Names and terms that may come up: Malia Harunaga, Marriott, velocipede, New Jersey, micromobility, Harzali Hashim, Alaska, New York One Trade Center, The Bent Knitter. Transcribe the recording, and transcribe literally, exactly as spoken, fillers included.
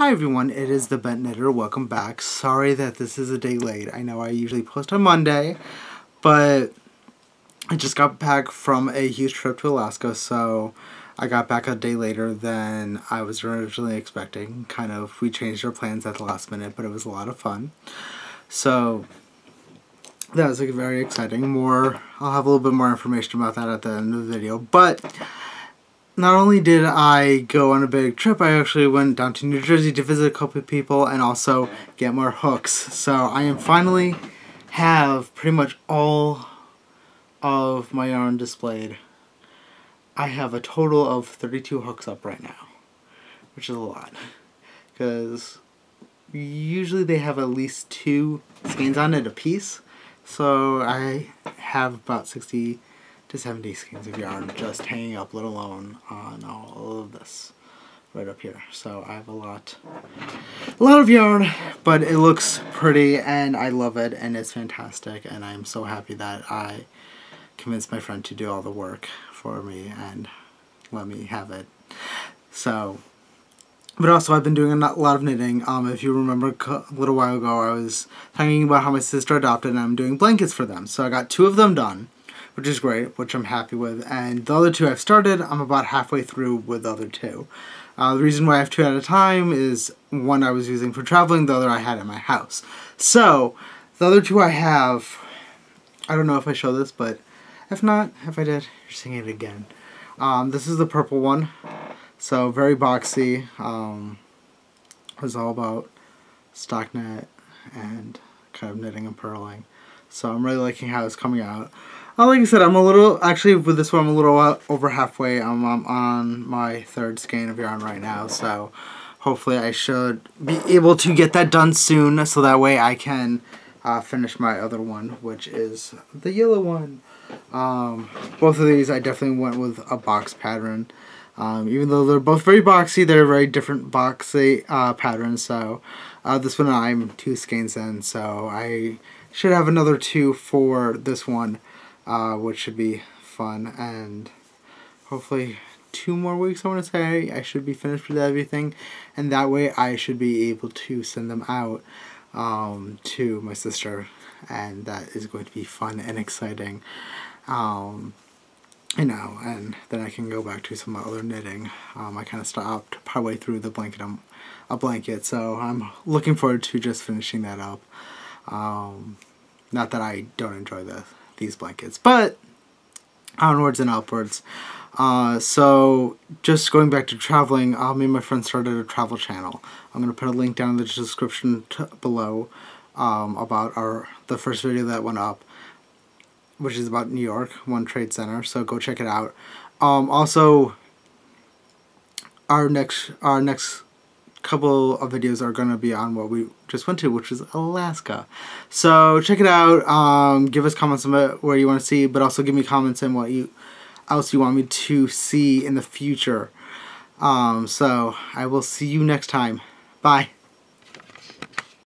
Hi everyone, it is The Bent Knitter. Welcome back. Sorry that this is a day late. I know I usually post on Monday, but I just got back from a huge trip to Alaska, so I got back a day later than I was originally expecting. Kind of, we changed our plans at the last minute, but it was a lot of fun. So that was like very exciting. More, I'll have a little bit more information about that at the end of the video, but not only did I go on a big trip, I actually went down to New Jersey to visit a couple of people and also get more hooks. So I am finally have pretty much all of my yarn displayed. I have a total of thirty-two hooks up right now, which is a lot, because usually they have at least two skeins on it a piece. So I have about sixty to seventy skeins of yarn just hanging up, let alone on all of this right up here. So I have a lot, a lot of yarn, but it looks pretty and I love it and it's fantastic, and I'm so happy that I convinced my friend to do all the work for me and let me have it. So, but also I've been doing a lot of knitting. Um, if you remember a little while ago, I was talking about how my sister adopted and I'm doing blankets for them. So I got two of them done, which is great, which I'm happy with, and the other two I've started. I'm about halfway through with the other two. Uh, the reason why I have two at a time is one I was using for traveling, the other I had in my house. So, the other two I have, I don't know if I show this, but if not, if I did, you're seeing it again. Um, this is the purple one, so very boxy. Um, it was all about stockinette and kind of knitting and purling. So I'm really liking how it's coming out. Uh, like I said, I'm a little, actually with this one, I'm a little over halfway. I'm, I'm on my third skein of yarn right now, so hopefully I should be able to get that done soon, so that way I can uh, finish my other one, which is the yellow one. Um, both of these I definitely went with a box pattern. Um, even though they're both very boxy, they're very different boxy uh, patterns, so uh, this one I'm two skeins in, so I should have another two for this one, uh, which should be fun, and hopefully two more weeks I want to say I should be finished with everything, and that way I should be able to send them out um, to my sister, and that is going to be fun and exciting, um, you know, and then I can go back to some other knitting. Um, I kind of stopped partway through the blanket, um, a blanket, so I'm looking forward to just finishing that up. Um, not that I don't enjoy the, these blankets, but onwards and upwards. Uh, so just going back to traveling, uh, me and my friend started a travel channel. I'm going to put a link down in the description t below um, about our the first video that went up, which is about New York One Trade Center, so go check it out. Um, also, our next, our next couple of videos are going to be on what we just went to, which is Alaska. So check it out. Um, give us comments about where you want to see, but also give me comments on what you else you want me to see in the future. Um, so I will see you next time. Bye.